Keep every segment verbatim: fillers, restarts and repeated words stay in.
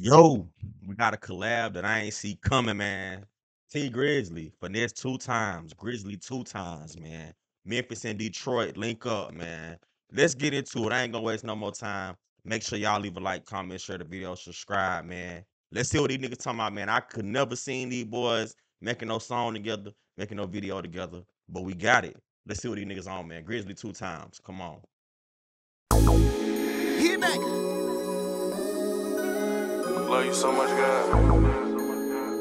Yo, we got a collab that I ain't see coming, man. Tee Grizzley, Finesse two Tymes, Grizzley two Tymes, man. Memphis and Detroit, link up, man. Let's get into it. I ain't gonna waste no more time. Make sure y'all leave a like, comment, share the video, subscribe, man. Let's see what these niggas talking about, man. I could never seen these boys making no song together, making no video together, but we got it. Let's see what these niggas on, man. Grizzley two Tymes, come on. Get back. Love you so much, God.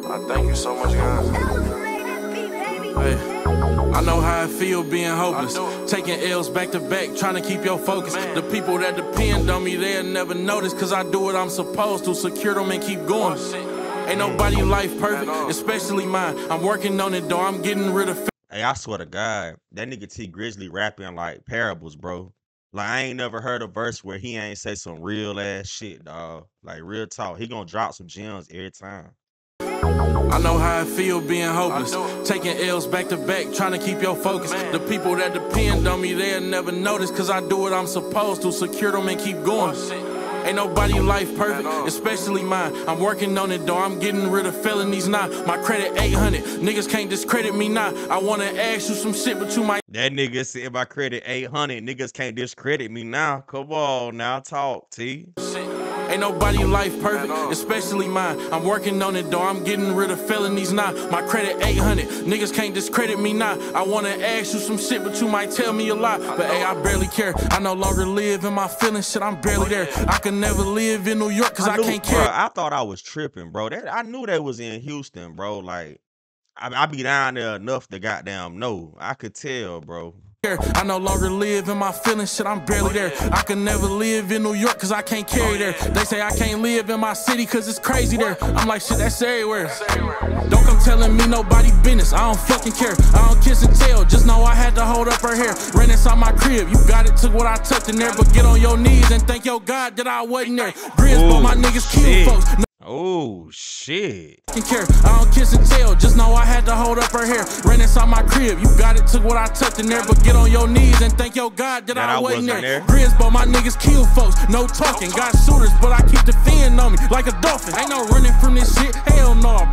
I thank you so much, God. Hey. I know how it feel being hopeless, taking L's back to back, trying to keep your focus. Man. The people that depend on me, they'll never notice, cause I do what I'm supposed to, secure them and keep going. Ain't nobody life perfect, especially mine. I'm working on it though, I'm getting rid of. Hey, I swear to God, that nigga Tee Grizzley rapping like parables, bro. Like, I ain't never heard a verse where he ain't say some real ass shit, dog. Like, real talk, he gonna drop some gems every time. I know how it feel being hopeless, taking L's back to back, trying to keep your focus. Man. The people that depend on me, they'll never notice, cause I do what I'm supposed to, secure them and keep going. Ain't nobody life perfect, especially mine. I'm working on it though, I'm getting rid of felonies now. My credit eight hundred, niggas can't discredit me now. I wanna ask you some shit, but you might. That nigga said my credit eight hundred, niggas can't discredit me now. Come on now, talk, T. Ain't nobody life perfect, especially mine. I'm working on it though, I'm getting rid of felonies now. My credit eight hundred, niggas can't discredit me now. I wanna ask you some shit, but you might tell me a lie. But hey, I barely care, I no longer live in my feelings, shit, I'm barely there. I can never live in New York, cause I, knew, I can't care. Bro, I thought I was tripping, bro. That, I knew that was in Houston, bro. Like, I, I be down there enough to goddamn know. I could tell, bro. I no longer live in my feelings, shit, I'm barely there. I can never live in New York, cause I can't carry there. They say I can't live in my city, cause it's crazy there. I'm like, shit, that's everywhere. Don't come telling me nobody business, I don't fucking care. I don't kiss and tell, just know I had to hold up her hair. Ran inside my crib, you got it, took what I tucked in there. But get on your knees and thank your God that I wasn't there. Grizz, but my niggas kill folks. No Oh shit. I don't kiss and tell, just know I had to hold up her hair. Ran inside my crib, you got it, took what I tucked in there. But get on your knees and thank your God that, that I wasn't there. Grizz, but my niggas kill folks, no talking. Got shooters, but I keep the fin on me like a dolphin. Ain't no running from this shit, hell no.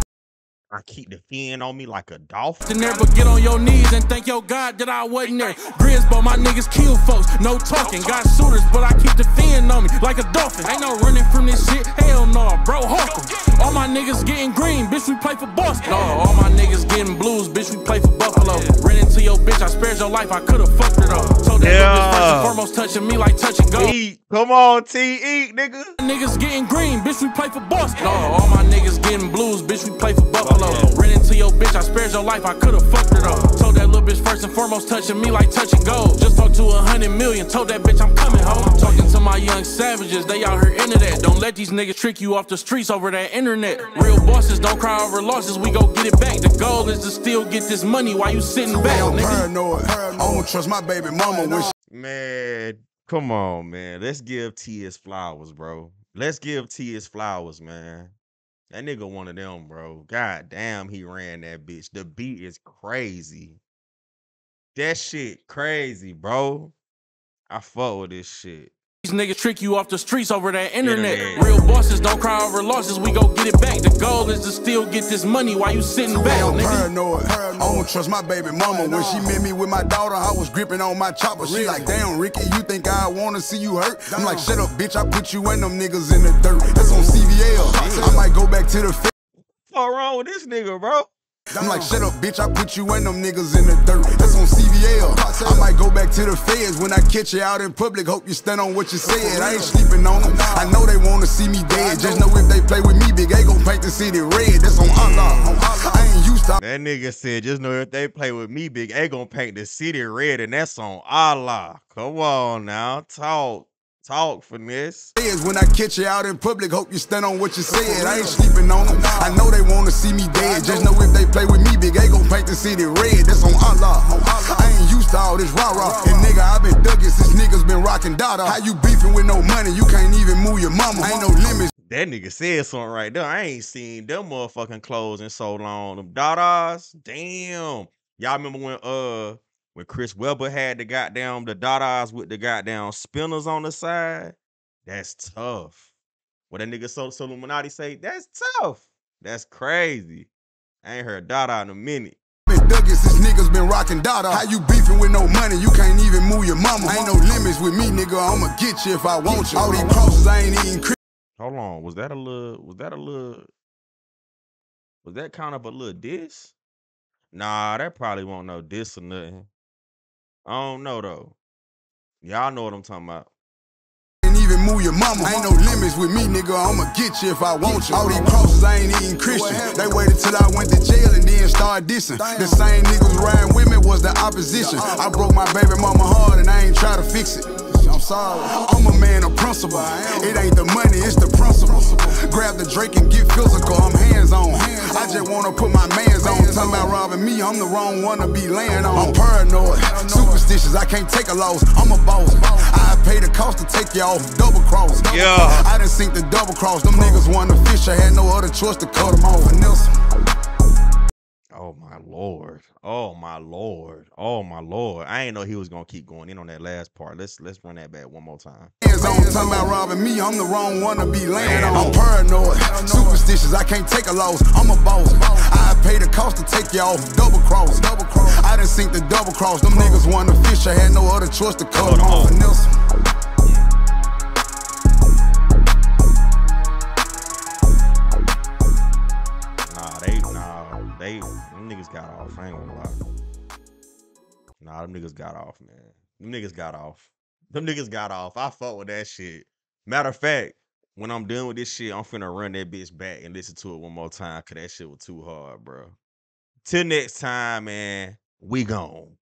I keep the fin on me like a dolphin. But get on your knees and thank your God that I wasn't there. Grizz, but my niggas kill folks, no talking. Got shooters, but I keep the fin on me like a dolphin. Ain't no running from this shit, hell no, bro, hawk 'em. All my niggas getting green, bitch, we play for Boston. No, all my niggas getting blues, bitch, we play for Buffalo. Ran into your bitch, I spared your life, I could've fucked it up. Told that yeah. Bitch first and foremost touching me like touch and go. Eat. Come on, T, eat, nigga. Niggas getting green, bitch, we play for Boston. No, all my niggas getting blues, bitch, we play for Buffalo. Ran into your bitch, I spared your life, I could've fucked it up. Told that little bitch first and foremost, touching me like touch and go. Just talked to a hundred million, told that bitch I'm coming home. Talking to my young savages, they out here into that. Don't let these niggas trick you off the streets over that internet. Real bosses don't cry over losses, we go get it back. The goal is to still get this money while you sitting back, nigga. I don't trust my baby mama when she. Man, come on, man. Let's give T his flowers, bro. Let's give T his flowers, man. That nigga one of them, bro. God damn, he ran that bitch. The beat is crazy. That shit crazy, bro. I fuck with this shit. These niggas trick you off the streets over that internet. internet. Real bosses don't cry over losses. We go get it back. The goal is to still get this money while you sitting back, nigga. Paranoid. Paranoid. I don't trust my baby mama. When she met me with my daughter, I was gripping on my chopper. She like, damn, Ricky, you think I wanna see you hurt? I'm like, shut up, bitch. I put you and them niggas in the dirt. That's on C V L. I might go back to the. What's wrong with this nigga, bro? I'm like, shut up, bitch, I put you and them niggas in the dirt. That's on C V L. I might go back to the feds when I catch you out in public. Hope you stand on what you said. I ain't sleeping on them. I know they want to see me dead. Just know if they play with me, Big A gon' paint the city red. That's on Allah. I ain't used to. That nigga said, just know if they play with me, Big A gon' paint the city red. And that's on Allah. Come on now, talk. Talk, Finesse. When I catch you out in public, hope you stand on what you said. I ain't sleeping on them. I know they want to see me dead. Just know if they play with me, Big A gon' paint the city red. That's on Allah. I ain't used to all this rah-rah. And nigga, I been thugging since niggas been rocking dada. How you beefing with no money? You can't even move your mama. Ain't no limits. That nigga said something right there. I ain't seen them motherfucking clothes in so long. Them dadas. Damn. Y'all remember when, uh... when Chris Webber had the goddamn, the Dada's with the goddamn spinners on the side, that's tough. What that nigga Sol Soluminati say? That's tough. That's crazy. I ain't heard Dada in a minute. Since niggas been rocking Dada. How you beefing with no money? You can't even move your mama. Ain't no limits with me, nigga. I'ma get you if I want you. All these crosses, I ain't even. Hold on. Was that a little? Was that a little? Was that kind of a little diss? Nah, that probably won't no diss or nothing. I don't know though. Y'all know what I'm talking about. Even move your mama. Ain't no limits with me, nigga. I'ma get you if I want you. All these crosses, I ain't even Christian. They waited till I went to jail and then started dissing. The same niggas riding with me was the opposition. I broke my baby mama hard and I ain't try to fix it. I'm sorry. I'm a man of principle. It ain't the money, it's the principle. Grab the Drake and get physical. I'm hands on. I just wanna put my mans on. Talking about robbing me, I'm the wrong one to be laying on. I'm paranoid, superstitious. I can't take a loss. I'm a boss. I pay the cost to take y'all double cross. Yeah. I done sink the double cross. Them niggas wanted to fish. I had no other choice to cut them off. Oh my Lord. Oh my Lord. Oh my Lord. I ain't know he was gonna keep going in on that last part. Let's let's run that back one more time. Hands on, talking about robbing me, I'm the wrong one to be laying on. I'm paranoid, superstitious, I can't take a loss. I'm a boss. I pay the cost to take y'all double cross. Double cross. I done sink the double cross. Them niggas wanted to fish. I had no other choice to cut off. They, them niggas got off. I ain't gonna lie. Nah, them niggas got off, man. Them niggas got off. Them niggas got off. I fuck with that shit. Matter of fact, when I'm done with this shit, I'm finna run that bitch back and listen to it one more time, cause that shit was too hard, bro. Till next time, man. We gone.